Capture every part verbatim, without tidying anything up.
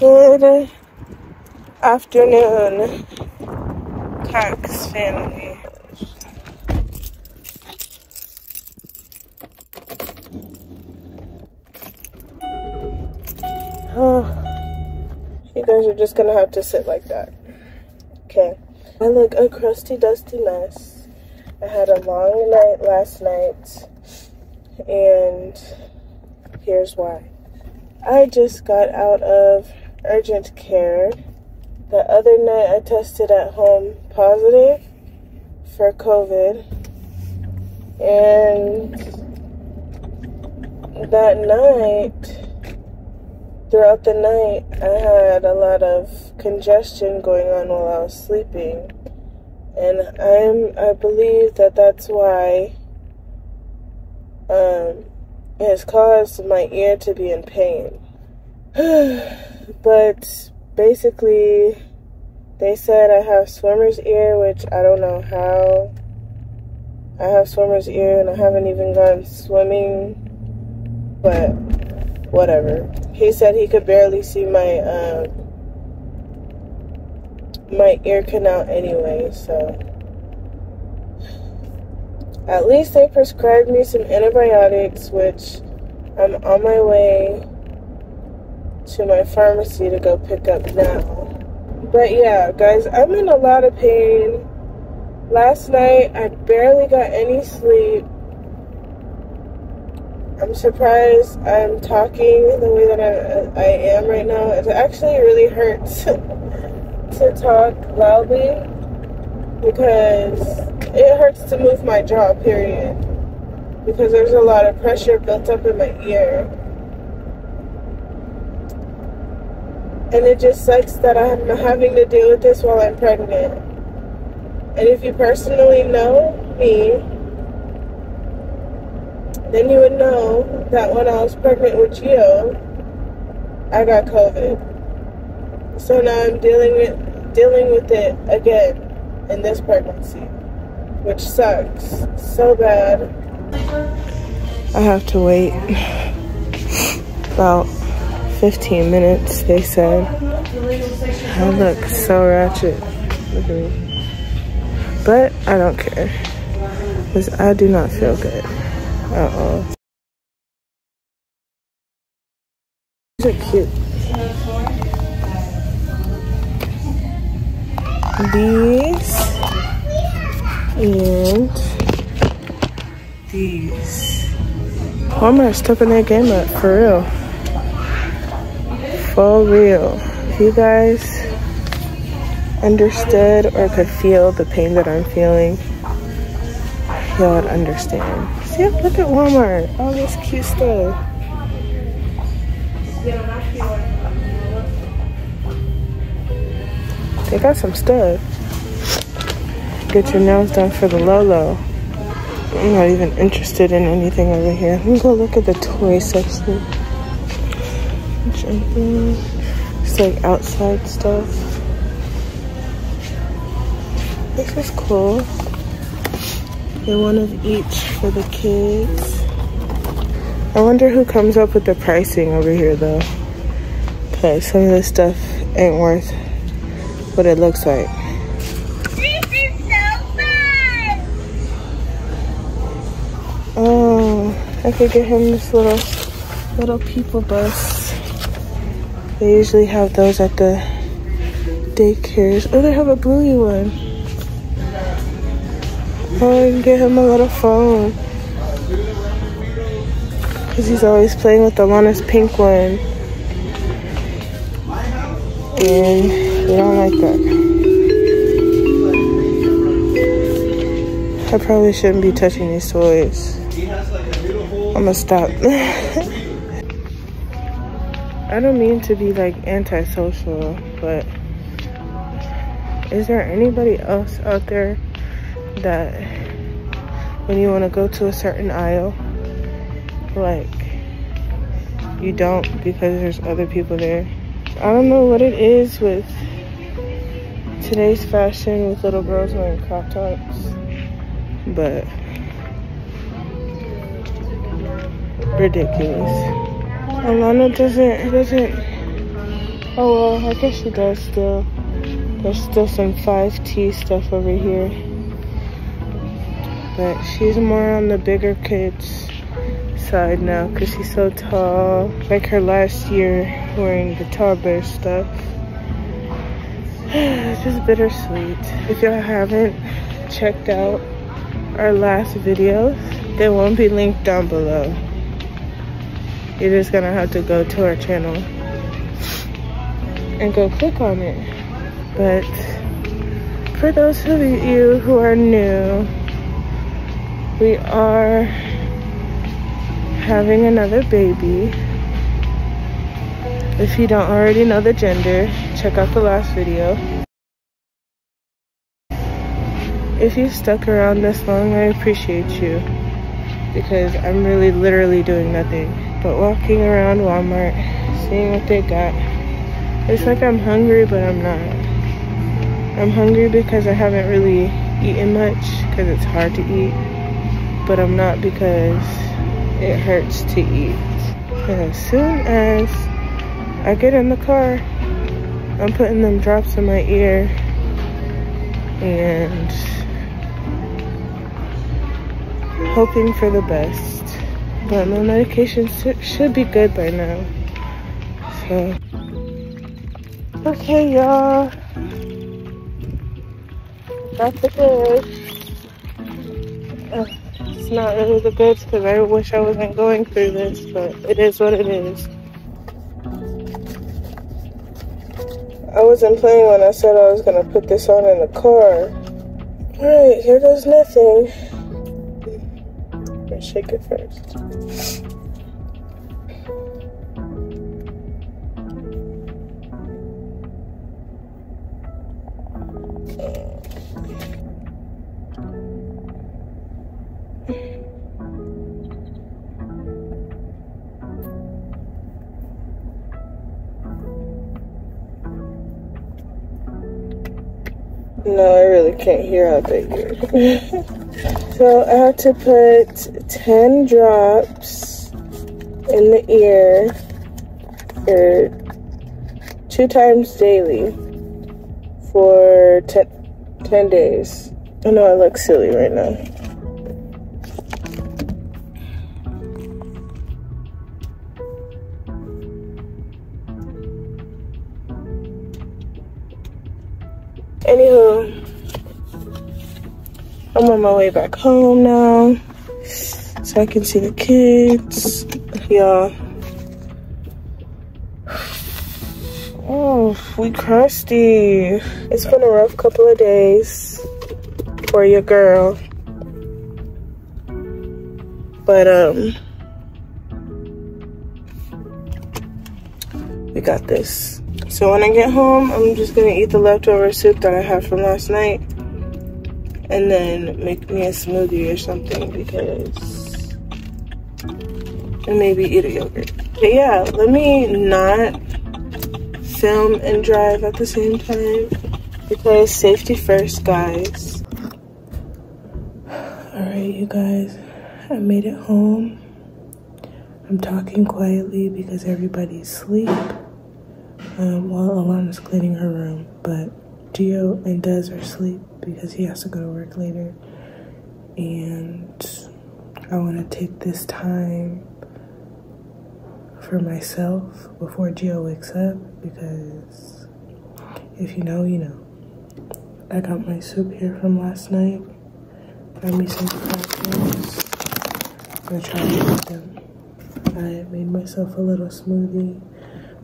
Good afternoon, Cox family. Oh, you guys are just gonna have to sit like that. Okay. I look a crusty, dusty mess. I had a long night last night, and here's why. I just got out of urgent care. The other night I tested at home positive for COVID, and that night, throughout the night, I had a lot of congestion going on while I was sleeping, and I'm I believe that that's why um it has caused my ear to be in pain. But basically, they said I have swimmer's ear, which I don't know how. I have swimmer's ear and I haven't even gone swimming, but whatever. He said he could barely see my, um, my ear canal anyway, so. At least they prescribed me some antibiotics, which I'm on my way to my pharmacy to go pick up now. But yeah, guys, I'm in a lot of pain. Last night, I barely got any sleep. I'm surprised I'm talking the way that I, I am right now. It actually really hurts to talk loudly because it hurts to move my jaw, period, because there's a lot of pressure built up in my ear. And it just sucks that I'm having to deal with this while I'm pregnant. And if you personally know me, then you would know that when I was pregnant with Gio, I got COVID. So now I'm dealing with, dealing with it again in this pregnancy, which sucks so bad. I have to wait about fifteen minutes, they said. I look so ratchet. Look at me. But I don't care, because I do not feel good at all. These are cute. These and these. Walmart's stepping their game up, for real. For real. If you guys understood or could feel the pain that I'm feeling, y'all would understand. See, look at Walmart. All this cute stuff. They got some stuff. Get your nails done for the Lolo. I'm not even interested in anything over here. Let me go look at the toy section. It's like outside stuff. This is cool. They want one of each for the kids. I wonder who comes up with the pricing over here though, because some of this stuff ain't worth what it looks like. I could get him this little little people bus. They usually have those at the daycares. Oh, they have a bluey one. Oh, I can get him a little phone, because he's always playing with Alana's pink one, and they don't like that. I probably shouldn't be touching these toys. I'm gonna stop. I don't mean to be like antisocial, but is there anybody else out there that when you want to go to a certain aisle, like you don't because there's other people there? I don't know what it is with today's fashion with little girls wearing crop tops, but ridiculous. Alana doesn't, doesn't, oh well, I guess she does still. There's still some five T stuff over here. But she's more on the bigger kids side now because she's so tall. Like her last year wearing the tall bear stuff. It's just bittersweet. If y'all haven't checked out our last videos, they won't be linked down below. You're just gonna have to go to our channel and go click on it. But for those of you who are new, we are having another baby. If you don't already know the gender, check out the last video. If you've stuck around this long, I appreciate you, because I'm really literally doing nothing but walking around Walmart, seeing what they got. It's like I'm hungry, but I'm not. I'm hungry because I haven't really eaten much because it's hard to eat, but I'm not because it hurts to eat. And as soon as I get in the car, I'm putting them drops in my ear and hoping for the best. But my medication should be good by now. So, okay y'all. That's the goods. Uh, it's not really the goods because I wish I wasn't going through this, but it is what it is. I wasn't playing when I said I was going to put this on in the car. Alright, here goes nothing. Let's shake it first. No, I really can't hear out there. So I had to put ten drops in the ear er, two times daily for ten, ten days. I know I look silly right now. Anywho, I'm on my way back home now, so I can see the kids, y'all. Oh, we crusty. It's been a rough couple of days for your girl, but um, we got this. So when I get home, I'm just gonna eat the leftover soup that I had from last night and then make me a smoothie or something, because, and maybe eat a yogurt. But yeah, let me not film and drive at the same time, because safety first, guys. All right, you guys, I made it home. I'm talking quietly because everybody's asleep. Um, while Alana's cleaning her room, but Gio and Dez are asleep because he has to go to work later, and I want to take this time for myself before Gio wakes up, because if you know, you know. I got my soup here from last night. Got me some crackers. I'm gonna try to eat them. I made myself a little smoothie.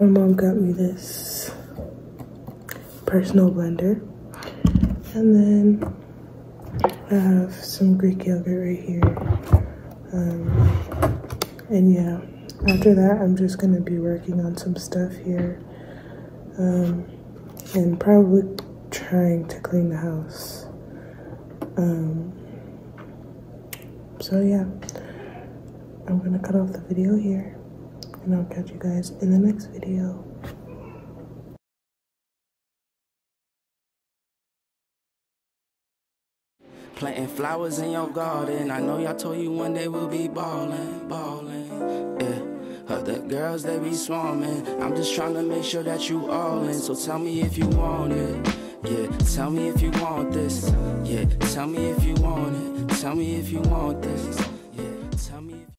My mom got me this personal blender, and then I have some Greek yogurt right here, um, and yeah, after that I'm just going to be working on some stuff here, um, and probably trying to clean the house, um, so yeah, I'm going to cut off the video here. And I'll catch you guys in the next video. Planting flowers in your garden. I know y'all told you one day we'll be ballin', ballin'. Yeah, heard that. girls, they be swarming. I'm just trying to make sure that you all in. So tell me if you want it. Yeah, tell me if you want this. Yeah, tell me if you want it. Tell me if you want this. Yeah, tell me if